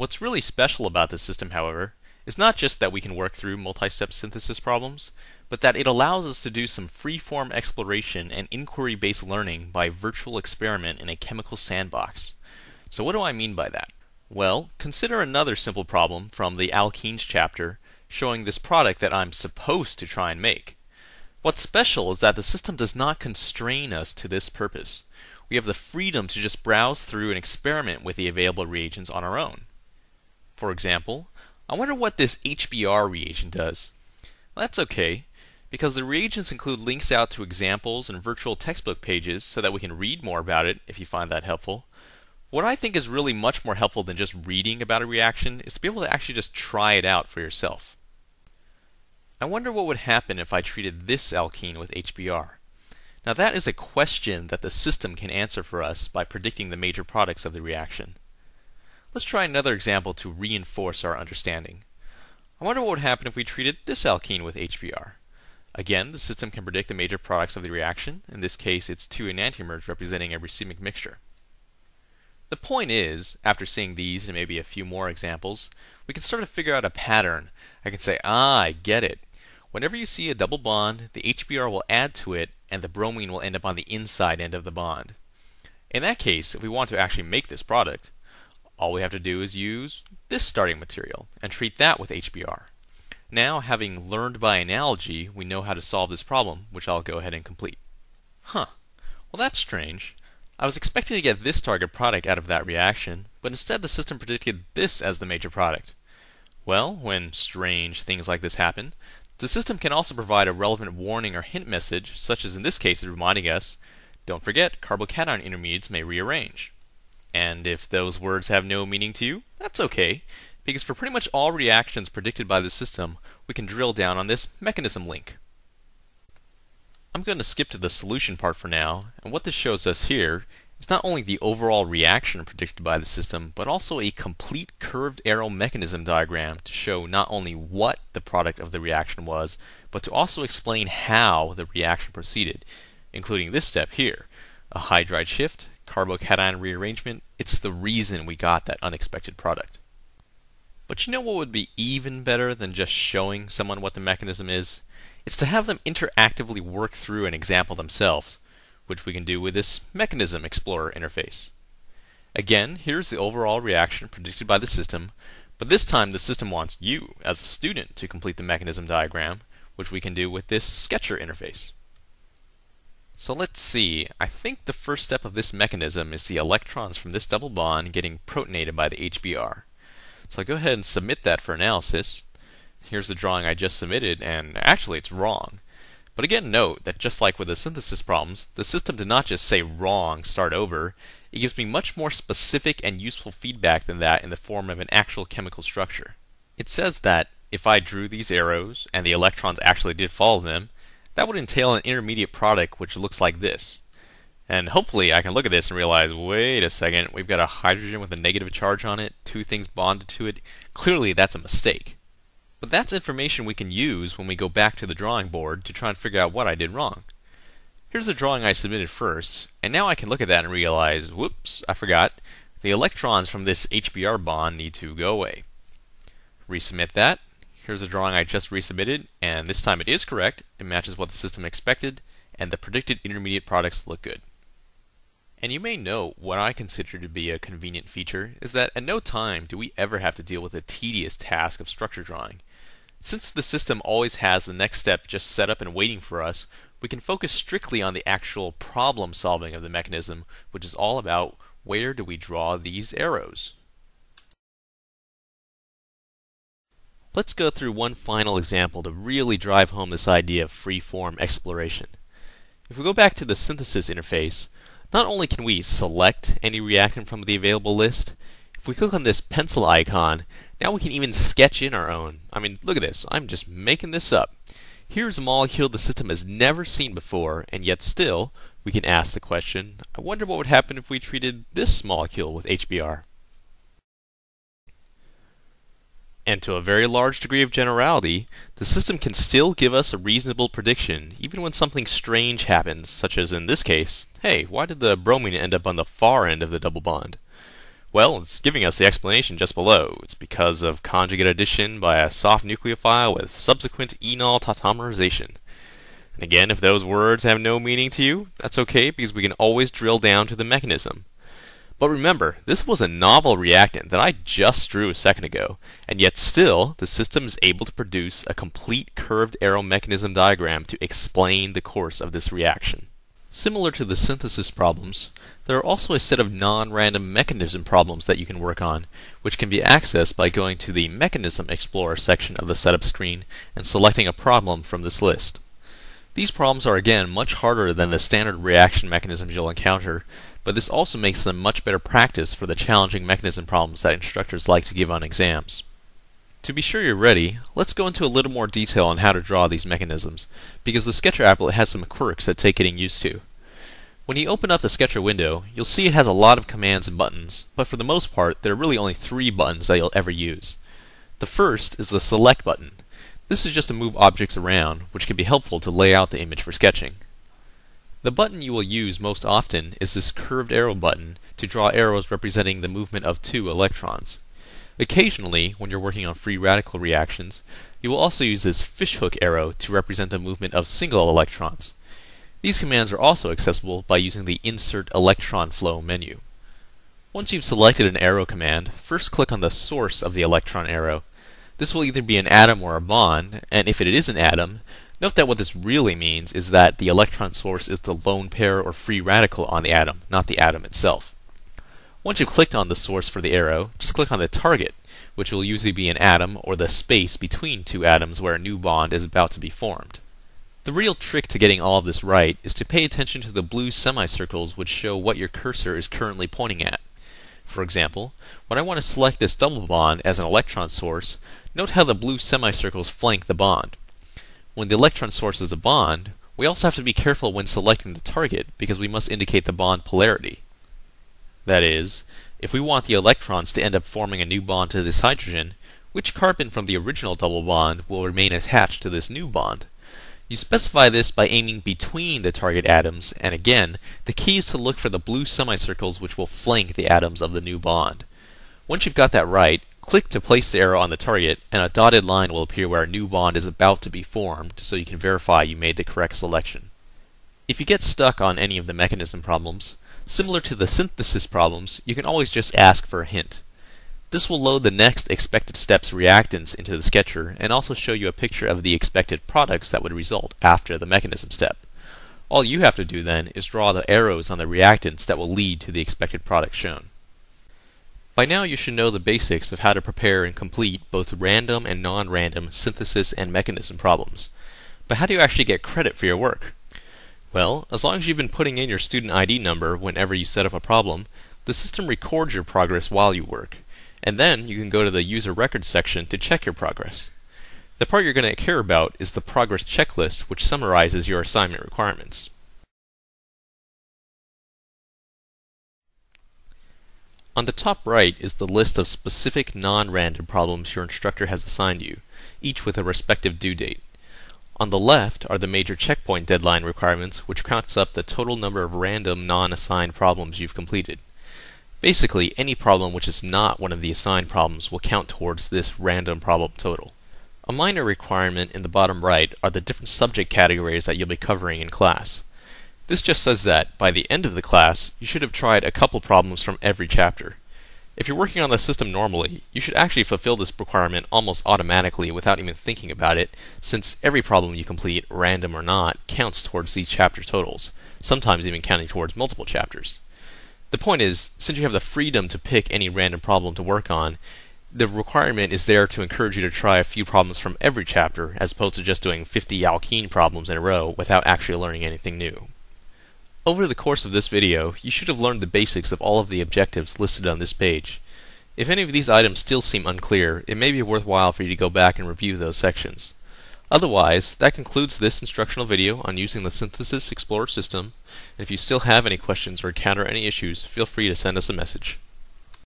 What's really special about this system, however, is not just that we can work through multi-step synthesis problems, but that it allows us to do some free-form exploration and inquiry-based learning by virtual experiment in a chemical sandbox. So what do I mean by that? Well, consider another simple problem from the alkenes chapter showing this product that I'm supposed to try and make. What's special is that the system does not constrain us to this purpose. We have the freedom to just browse through and experiment with the available reagents on our own. For example, I wonder what this HBr reagent does. Well, that's okay, because the reagents include links out to examples and virtual textbook pages so that we can read more about it if you find that helpful. What I think is really much more helpful than just reading about a reaction is to be able to actually just try it out for yourself. I wonder what would happen if I treated this alkene with HBr. Now that is a question that the system can answer for us by predicting the major products of the reaction. Let's try another example to reinforce our understanding. I wonder what would happen if we treated this alkene with HBr. Again, the system can predict the major products of the reaction. In this case, it's two enantiomers representing a racemic mixture. The point is, after seeing these and maybe a few more examples, we can sort of figure out a pattern. I can say, I get it. Whenever you see a double bond, the HBr will add to it, and the bromine will end up on the inside end of the bond. In that case, if we want to actually make this product, all we have to do is use this starting material and treat that with HBr. Now, having learned by analogy, we know how to solve this problem, which I'll go ahead and complete. Well, that's strange. I was expecting to get this target product out of that reaction, but instead the system predicted this as the major product. Well, when strange things like this happen, the system can also provide a relevant warning or hint message, such as in this case reminding us, don't forget, carbocation intermediates may rearrange. And if those words have no meaning to you, that's okay, because for pretty much all reactions predicted by the system, we can drill down on this mechanism link. I'm going to skip to the solution part for now, and what this shows us here is not only the overall reaction predicted by the system, but also a complete curved arrow mechanism diagram to show not only what the product of the reaction was, but to also explain how the reaction proceeded, including this step here, a hydride shift, carbocation rearrangement. It's the reason we got that unexpected product. But you know what would be even better than just showing someone what the mechanism is? It's to have them interactively work through an example themselves, which we can do with this Mechanism Explorer interface. Again, here's the overall reaction predicted by the system, but this time the system wants you, as a student, to complete the mechanism diagram, which we can do with this Sketcher interface. So let's see, I think the first step of this mechanism is the electrons from this double bond getting protonated by the HBr. So I'll go ahead and submit that for analysis. Here's the drawing I just submitted, and actually it's wrong. But again, note that just like with the synthesis problems, the system did not just say wrong, start over. It gives me much more specific and useful feedback than that in the form of an actual chemical structure. It says that if I drew these arrows and the electrons actually did follow them, that would entail an intermediate product which looks like this. And hopefully I can look at this and realize, wait a second, we've got a hydrogen with a negative charge on it, two things bonded to it. Clearly that's a mistake. But that's information we can use when we go back to the drawing board to try and figure out what I did wrong. Here's the drawing I submitted first, and now I can look at that and realize, whoops, I forgot, the electrons from this HBr bond need to go away. Resubmit that. Here's the drawing I just resubmitted, and this time it is correct. It matches what the system expected, and the predicted intermediate products look good. And you may know what I consider to be a convenient feature is that at no time do we ever have to deal with the tedious task of structure drawing. Since the system always has the next step just set up and waiting for us, we can focus strictly on the actual problem solving of the mechanism, which is all about where do we draw these arrows. Let's go through one final example to really drive home this idea of free-form exploration. If we go back to the synthesis interface, not only can we select any reactant from the available list, if we click on this pencil icon, now we can even sketch in our own. I mean, look at this. I'm just making this up. Here's a molecule the system has never seen before, and yet still, we can ask the question, I wonder what would happen if we treated this molecule with HBr? And to a very large degree of generality, the system can still give us a reasonable prediction, even when something strange happens, such as in this case, hey, why did the bromine end up on the far end of the double bond? Well, it's giving us the explanation just below. It's because of conjugate addition by a soft nucleophile with subsequent enol tautomerization. And again, if those words have no meaning to you, that's okay, because we can always drill down to the mechanism. But remember, this was a novel reactant that I just drew a second ago, and yet still, the system is able to produce a complete curved arrow mechanism diagram to explain the course of this reaction. Similar to the synthesis problems, there are also a set of non-random mechanism problems that you can work on, which can be accessed by going to the Mechanism Explorer section of the setup screen and selecting a problem from this list. These problems are again much harder than the standard reaction mechanisms you'll encounter, but this also makes them much better practice for the challenging mechanism problems that instructors like to give on exams. To be sure you're ready, let's go into a little more detail on how to draw these mechanisms, because the Sketcher applet has some quirks that take getting used to. When you open up the Sketcher window, you'll see it has a lot of commands and buttons, but for the most part, there are really only three buttons that you'll ever use. The first is the Select button. This is just to move objects around, which can be helpful to lay out the image for sketching. The button you will use most often is this curved arrow button to draw arrows representing the movement of two electrons. Occasionally, when you're working on free radical reactions, you will also use this fishhook arrow to represent the movement of single electrons. These commands are also accessible by using the Insert Electron Flow menu. Once you've selected an arrow command, first click on the source of the electron arrow. This will either be an atom or a bond, and if it is an atom, note that what this really means is that the electron source is the lone pair or free radical on the atom, not the atom itself. Once you've clicked on the source for the arrow, just click on the target, which will usually be an atom or the space between two atoms where a new bond is about to be formed. The real trick to getting all of this right is to pay attention to the blue semicircles which show what your cursor is currently pointing at. For example, when I want to select this double bond as an electron source, note how the blue semicircles flank the bond. When the electron source is a bond, we also have to be careful when selecting the target because we must indicate the bond polarity. That is, if we want the electrons to end up forming a new bond to this hydrogen, which carbon from the original double bond will remain attached to this new bond? You specify this by aiming between the target atoms, and again, the key is to look for the blue semicircles which will flank the atoms of the new bond. Once you've got that right, click to place the arrow on the target, and a dotted line will appear where a new bond is about to be formed, so you can verify you made the correct selection. If you get stuck on any of the mechanism problems, similar to the synthesis problems, you can always just ask for a hint. This will load the next expected steps reactants into the Sketcher, and also show you a picture of the expected products that would result after the mechanism step. All you have to do then is draw the arrows on the reactants that will lead to the expected product shown. By now you should know the basics of how to prepare and complete both random and non-random synthesis and mechanism problems. But how do you actually get credit for your work? Well, as long as you've been putting in your student ID number whenever you set up a problem, the system records your progress while you work, and then you can go to the user records section to check your progress. The part you're going to care about is the progress checklist, which summarizes your assignment requirements. On the top right is the list of specific non-random problems your instructor has assigned you, each with a respective due date. On the left are the major checkpoint deadline requirements, which counts up the total number of random non-assigned problems you've completed. Basically, any problem which is not one of the assigned problems will count towards this random problem total. A minor requirement in the bottom right are the different subject categories that you'll be covering in class. This just says that, by the end of the class, you should have tried a couple problems from every chapter. If you're working on the system normally, you should actually fulfill this requirement almost automatically without even thinking about it, since every problem you complete, random or not, counts towards these chapter totals, sometimes even counting towards multiple chapters. The point is, since you have the freedom to pick any random problem to work on, the requirement is there to encourage you to try a few problems from every chapter, as opposed to just doing 50 alkene problems in a row without actually learning anything new. Over the course of this video, you should have learned the basics of all of the objectives listed on this page. If any of these items still seem unclear, it may be worthwhile for you to go back and review those sections. Otherwise, that concludes this instructional video on using the Synthesis Explorer system. And if you still have any questions or encounter any issues, feel free to send us a message.